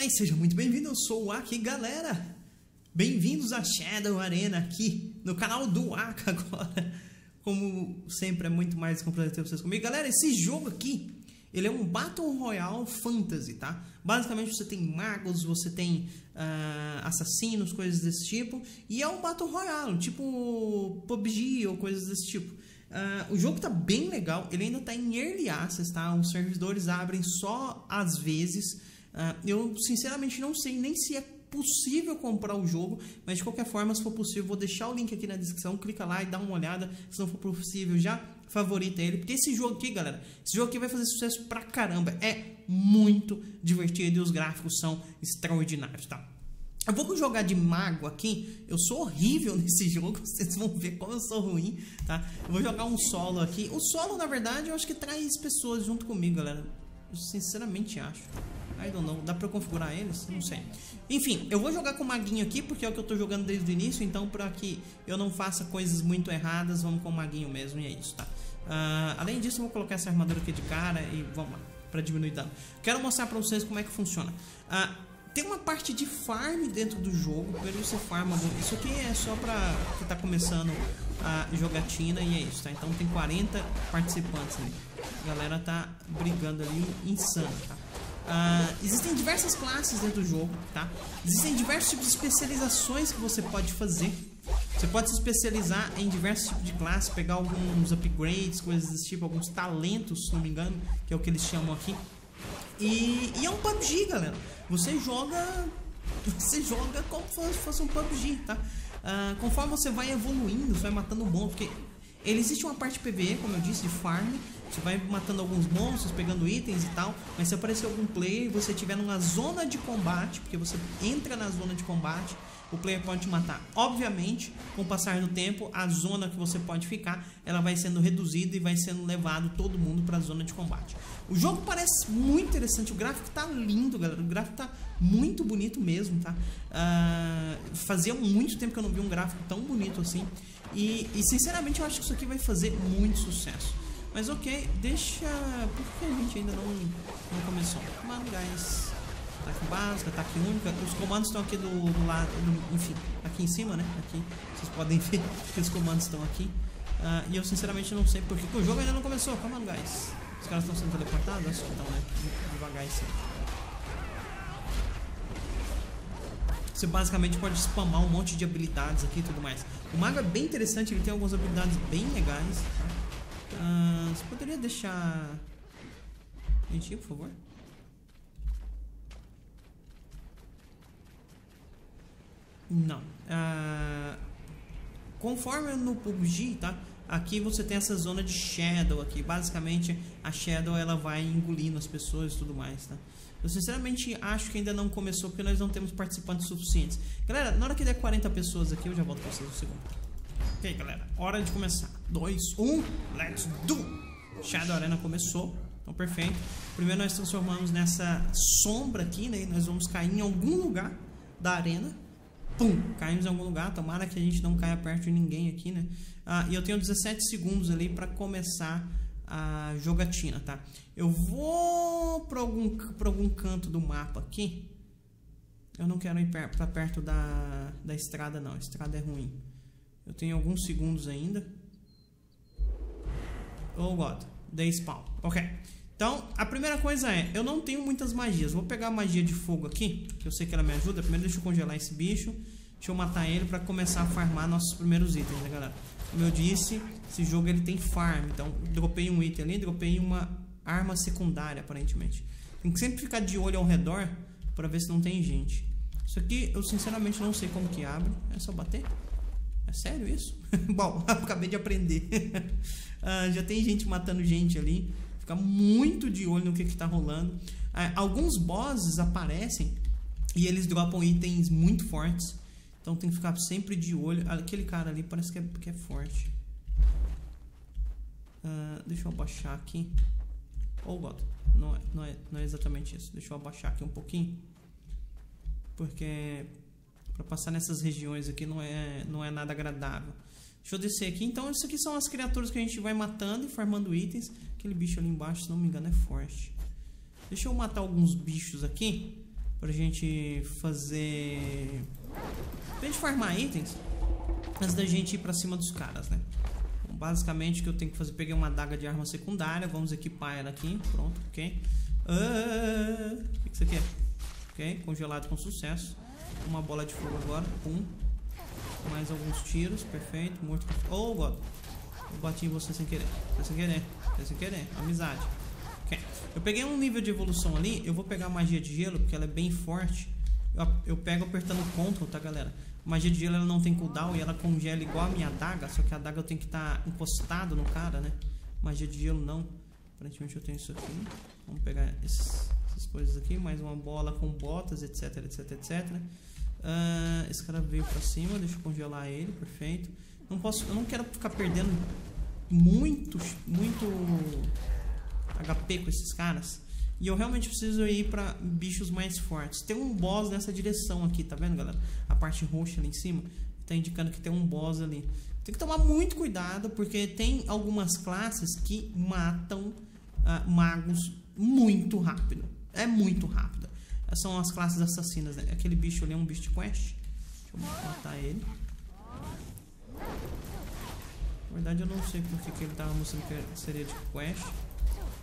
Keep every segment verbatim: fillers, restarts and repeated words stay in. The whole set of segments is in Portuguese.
Olá e seja muito bem-vindo, eu sou o Waka, galera, bem-vindos a Shadow Arena aqui no canal do Waka agora. Como sempre é muito mais completo ter vocês comigo. Galera, esse jogo aqui, ele é um Battle Royale Fantasy, tá? Basicamente você tem magos, você tem uh, assassinos, coisas desse tipo. E é um Battle Royale, tipo P U B G ou coisas desse tipo. Uh, o jogo tá bem legal, ele ainda tá em Early Access, tá? Os servidores abrem só às vezes. Uh, eu sinceramente não sei nem se é possível comprar o jogo, mas de qualquer forma, se for possível, vou deixar o link aqui na descrição, clica lá e dá uma olhada. Se não for possível, já favorita ele, porque esse jogo aqui, galera, esse jogo aqui vai fazer sucesso pra caramba, é muito divertido e os gráficos são extraordinários, tá? Eu vou jogar de mago aqui, eu sou horrível nesse jogo, vocês vão ver como eu sou ruim, tá? Eu vou jogar um solo aqui, o solo na verdade eu acho que traz pessoas junto comigo, galera, eu sinceramente acho. I don't know, dá pra configurar eles? Não sei. Enfim, eu vou jogar com o maguinho aqui, porque é o que eu tô jogando desde o início. Então, pra que eu não faça coisas muito erradas, vamos com o maguinho mesmo, e é isso, tá? Uh, além disso, eu vou colocar essa armadura aqui de cara e vamos lá, pra diminuir dano. Quero mostrar pra vocês como é que funciona. Uh, tem uma parte de farm dentro do jogo, primeiro você farma. Isso aqui é só pra que tá começando a jogatina, e é isso, tá? Então tem quarenta participantes ali. A galera tá brigando ali, insano, tá? Uh, existem diversas classes dentro do jogo, tá? Existem diversos tipos de especializações que você pode fazer. Você pode se especializar em diversos tipos de classe, pegar alguns upgrades, coisas desse tipo, alguns talentos, se não me engano, que é o que eles chamam aqui. E, e é um P U B G, galera. Você joga, você joga como se fosse um P U B G, tá? Uh, conforme você vai evoluindo, você vai matando bom, porque ele existe uma parte P V E, como eu disse, de farm. Você vai matando alguns monstros, pegando itens e tal. Mas se aparecer algum player e você estiver numa zona de combate, porque você entra na zona de combate, o player pode te matar. Obviamente, com o passar do tempo, a zona que você pode ficar, ela vai sendo reduzida e vai sendo levado todo mundo para a zona de combate. O jogo parece muito interessante, o gráfico tá lindo, galera. O gráfico tá muito bonito mesmo, tá? Uh, fazia muito tempo que eu não vi um gráfico tão bonito assim. E, e sinceramente eu acho que isso aqui vai fazer muito sucesso. Mas ok, deixa... Por que a gente ainda não, não começou? Mano, guys, ataque básico, ataque única. Os comandos estão aqui do, do lado, do, enfim, aqui em cima, né? Aqui, vocês podem ver que os comandos estão aqui. uh, E eu sinceramente não sei porque o jogo ainda não começou. Come on, guys. Os caras estão sendo teleportados? Acho que estão, né? Devagar e sempre. Você basicamente pode spamar um monte de habilidades aqui e tudo mais. O mago é bem interessante, ele tem algumas habilidades bem legais. Uh, você poderia deixar a gente ir, por favor? Não. Uh, conforme no P U B G, tá? Aqui você tem essa zona de Shadow aqui. Basicamente, a Shadow ela vai engolindo as pessoas e tudo mais, tá? Eu sinceramente acho que ainda não começou, porque nós não temos participantes suficientes. Galera, na hora que der quarenta pessoas aqui, eu já volto pra vocês um segundo. Ok, galera, hora de começar. dois, um, let's do! Shadow Arena começou. Então, perfeito. Primeiro nós transformamos nessa sombra aqui, né? E nós vamos cair em algum lugar da arena. Pum, caímos em algum lugar, tomara que a gente não caia perto de ninguém aqui, né? Ah, e eu tenho dezessete segundos ali pra começar a jogatina, tá? Eu vou pra algum, pra algum canto do mapa aqui. Eu não quero ir per pra perto da, da estrada, não. A estrada é ruim. Eu tenho alguns segundos ainda. Oh, God. Dei spawn. Ok. Então, a primeira coisa é, eu não tenho muitas magias. Vou pegar a magia de fogo aqui, que eu sei que ela me ajuda. Primeiro deixa eu congelar esse bicho. Deixa eu matar ele pra começar a farmar nossos primeiros itens, né, galera? Como eu disse, esse jogo ele tem farm. Então, dropei um item ali, dropei uma arma secundária, aparentemente. Tem que sempre ficar de olho ao redor pra ver se não tem gente. Isso aqui, eu sinceramente não sei como que abre. É só bater? É sério isso? Bom, acabei de aprender. uh, Já tem gente matando gente ali. Fica muito de olho no que que tá rolando. Ah, alguns bosses aparecem e eles dropam itens muito fortes. Então tem que ficar sempre de olho. Aquele cara ali parece que é, que é forte. Ah, deixa eu abaixar aqui. Oh, God. Não é, não é, não é exatamente isso. Deixa eu abaixar aqui um pouquinho. Porque para passar nessas regiões aqui não é, não é nada agradável. Deixa eu descer aqui. Então, isso aqui são as criaturas que a gente vai matando e farmando itens. Aquele bicho ali embaixo, se não me engano, é forte. Deixa eu matar alguns bichos aqui pra gente fazer... pra gente farmar itens antes da gente ir pra cima dos caras, né? Então, basicamente o que eu tenho que fazer, peguei uma adaga de arma secundária, vamos equipar ela aqui, pronto, ok. Ah, o que isso aqui é? Ok, congelado com sucesso. Uma bola de fogo agora, pum. Mais alguns tiros, perfeito, morto. Oh, God. Eu bati em você sem querer, foi sem querer, foi sem querer, amizade. Ok, eu peguei um nível de evolução ali, eu vou pegar a magia de gelo, porque ela é bem forte. Eu, eu pego apertando o Ctrl, tá, galera? Magia de gelo ela não tem cooldown e ela congela igual a minha adaga, só que a adaga eu tenho que estar tá encostado no cara, né? Magia de gelo não. Aparentemente eu tenho isso aqui. Vamos pegar esses, essas coisas aqui, mais uma bola com botas, etc, etc, etc. Uh, esse cara veio pra cima, deixa eu congelar ele, perfeito. Não posso, eu não quero ficar perdendo muito, muito H P com esses caras. E eu realmente preciso ir pra bichos mais fortes. Tem um boss nessa direção aqui, tá vendo, galera? A parte roxa ali em cima tá indicando que tem um boss ali. Tem que tomar muito cuidado, porque tem algumas classes que matam uh, magos muito rápido. É muito rápido. São as classes assassinas, né? Aquele bicho ali é um bicho de quest. Deixa eu matar ele. Na verdade eu não sei porque que ele tava mostrando que seria de quest.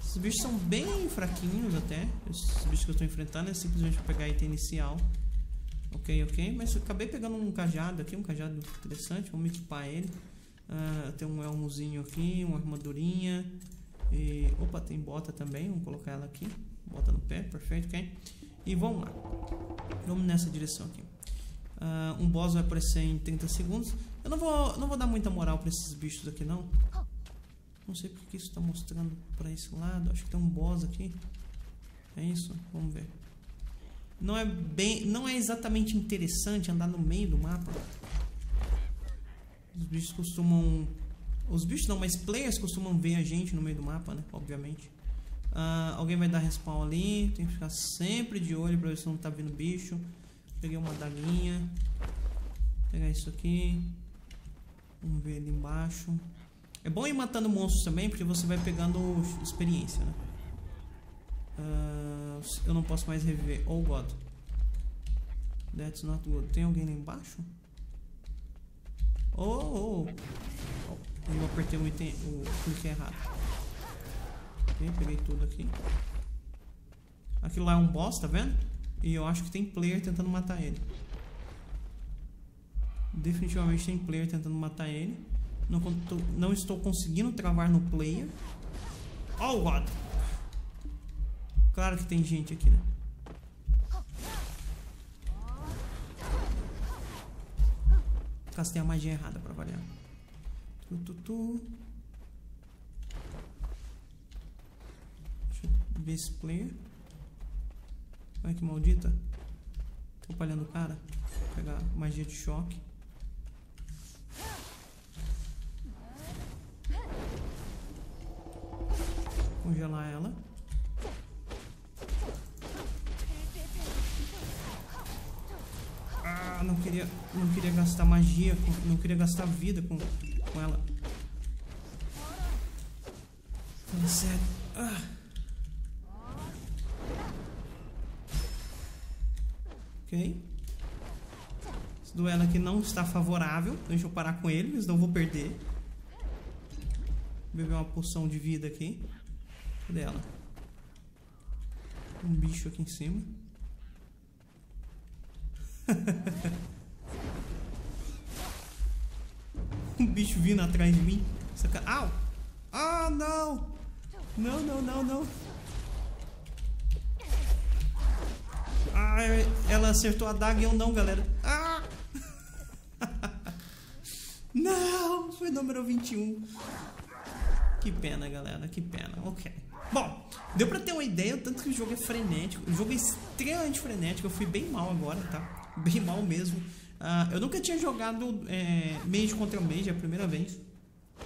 Esses bichos são bem fraquinhos até. Esses bichos que eu tô enfrentando é simplesmente pra pegar item inicial. Ok, ok. Mas eu acabei pegando um cajado aqui, um cajado interessante. Vamos equipar ele. Uh, tem um elmozinho aqui, uma armadurinha. E... opa, tem bota também. Vamos colocar ela aqui. Bota no pé, perfeito, ok. E vamos lá. Vamos nessa direção aqui. Uh, um boss vai aparecer em trinta segundos. Eu não vou, não vou dar muita moral pra esses bichos aqui, não. Não sei porque isso tá mostrando pra esse lado. Acho que tem um boss aqui. É isso? Vamos ver. Não é, bem, não é exatamente interessante andar no meio do mapa. Os bichos costumam... os bichos não, mas players costumam ver a gente no meio do mapa, né? Obviamente. Uh, alguém vai dar respawn ali. Tem que ficar sempre de olho pra ver se não tá vindo bicho. Peguei uma daguinha. Vou pegar isso aqui. Vamos ver ali embaixo. É bom ir matando monstros também, porque você vai pegando experiência, né? Uh, eu não posso mais reviver. Oh, God. That's not good. Tem alguém lá embaixo? Oh, oh. oh eu apertei o item, o clique errado. Ok, peguei tudo aqui. Aquilo lá é um boss, tá vendo? E eu acho que tem player tentando matar ele. Definitivamente tem player tentando matar ele. Não, não estou conseguindo travar no player. Oh, God. Claro que tem gente aqui, né? Castei a magia errada pra variar. Tu, tu, tu. Deixa eu ver esse player. Olha que maldita. Atrapalhando o cara. Vou pegar magia de choque. Congelar ela. Ah, não queria, não queria gastar magia, não queria gastar vida com, com ela. Tá certo. Ah. Ok. Esse duelo aqui não está favorável. Deixa eu parar com ele, senão eu vou perder. Vou beber uma poção de vida aqui. Cadê ela? Um bicho aqui em cima. Um bicho vindo atrás de mim. Saca... au! Ah, não! Não, não, não, não. Ah, ela acertou a daga e eu não, galera. Ah! Não! Foi número vinte e um. Que pena, galera. Que pena. Ok. Bom, deu pra ter uma ideia o tanto que o jogo é frenético. O jogo é extremamente frenético. Eu fui bem mal agora, tá? Bem mal mesmo. uh, Eu nunca tinha jogado é, mage contra mage, é a primeira vez.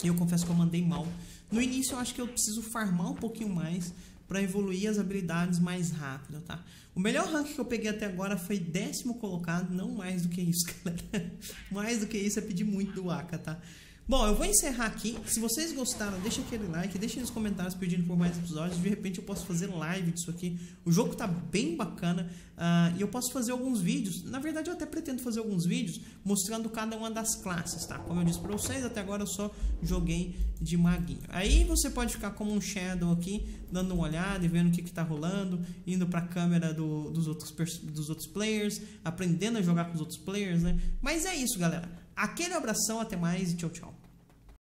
E eu confesso que eu mandei mal. No início eu acho que eu preciso farmar um pouquinho mais pra evoluir as habilidades mais rápido, tá? O melhor rank que eu peguei até agora foi décimo colocado. Não mais do que isso, galera. Mais do que isso é pedir muito do Waka, tá? Bom, eu vou encerrar aqui. Se vocês gostaram, deixa aquele like, deixa nos comentários pedindo por mais episódios. De repente eu posso fazer live disso aqui. O jogo tá bem bacana uh, e eu posso fazer alguns vídeos. Na verdade eu até pretendo fazer alguns vídeos mostrando cada uma das classes, tá? Como eu disse pra vocês, até agora eu só joguei de maguinho. Aí você pode ficar como um Shadow aqui, dando uma olhada e vendo o que que tá rolando, indo pra câmera do, dos, outros, dos outros players, aprendendo a jogar com os outros players, né? Mas é isso, galera. Aquele abração, até mais e tchau, tchau.